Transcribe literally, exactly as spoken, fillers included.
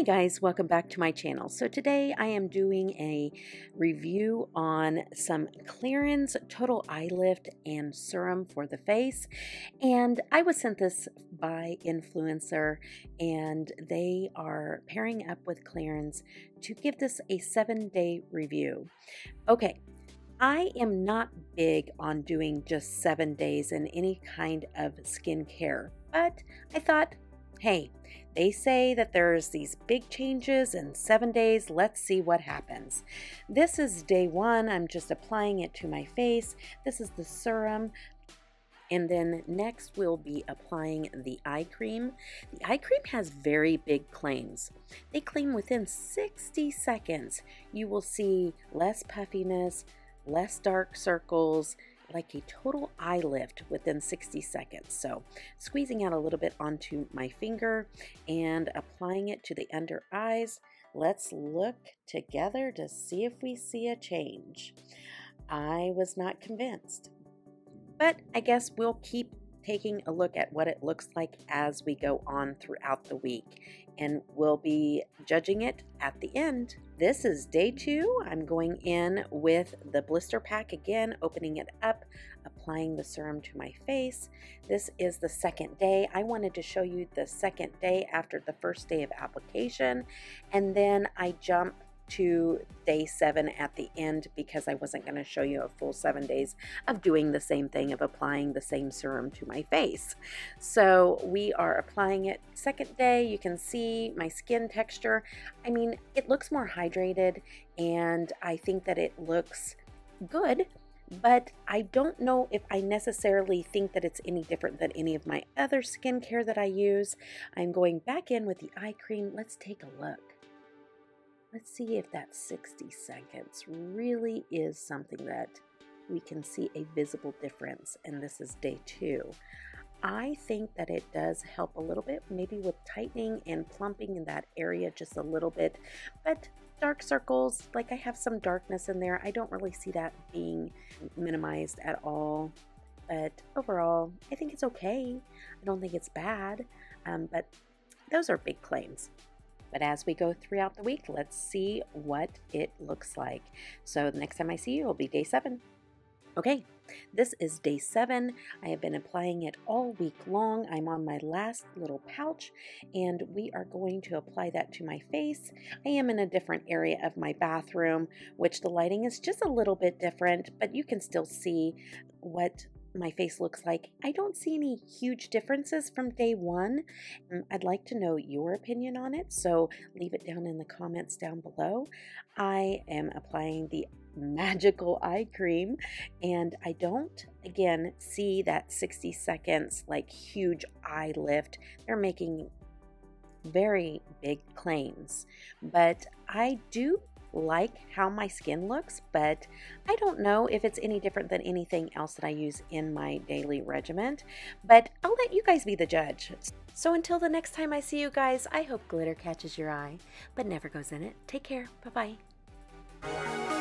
Hey guys, welcome back to my channel. So today I am doing a review on some Clarins Total Eye Lift and Serum for the Face. And I was sent this by Influencer, and they are pairing up with Clarins to give this a seven-day review. Okay. I am not big on doing just seven days in any kind of skincare, but I thought, hey, they say that there's these big changes in seven days. Let's see what happens. This is day one. I'm just applying it to my face. This is the serum. And then next we'll be applying the eye cream. The eye cream has very big claims. They claim within sixty seconds, you will see less puffiness, less dark circles, like a total eye lift within sixty seconds. So squeezing out a little bit onto my finger and applying it to the under eyes. Let's look together to see if we see a change. I was not convinced, but I guess we'll keep taking a look at what it looks like as we go on throughout the week, and we'll be judging it at the end. This is day two. I'm going in with the blister pack again, opening it up, applying the serum to my face. This is the second day. I wanted to show you the second day after the first day of application, and then I jump to day seven at the end because I wasn't going to show you a full seven days of doing the same thing, of applying the same serum to my face. So we are applying it second day. You can see my skin texture. I mean, it looks more hydrated, and I think that it looks good, but I don't know if I necessarily think that it's any different than any of my other skincare that I use. I'm going back in with the eye cream. Let's take a look. Let's see if that sixty seconds really is something that we can see a visible difference. And this is day two. I think that it does help a little bit, maybe with tightening and plumping in that area just a little bit, but dark circles, like I have some darkness in there. I don't really see that being minimized at all, but overall, I think it's okay. I don't think it's bad, um, but those are big claims. But as we go throughout the week, let's see what it looks like. So the next time I see you will be day seven. Okay, this is day seven. I have been applying it all week long. I'm on my last little pouch, and we are going to apply that to my face. I am in a different area of my bathroom, which the lighting is just a little bit different, but you can still see what my face looks like. I don't see any huge differences from day one. I'd like to know your opinion on it, so leave it down in the comments down below. I am applying the magical eye cream, and I don't, again, see that sixty seconds like huge eye lift. They're making very big claims, but I do like how my skin looks, but I don't know if it's any different than anything else that I use in my daily regimen, but I'll let you guys be the judge. So until the next time I see you guys, I hope glitter catches your eye, but never goes in it. Take care. Bye-bye.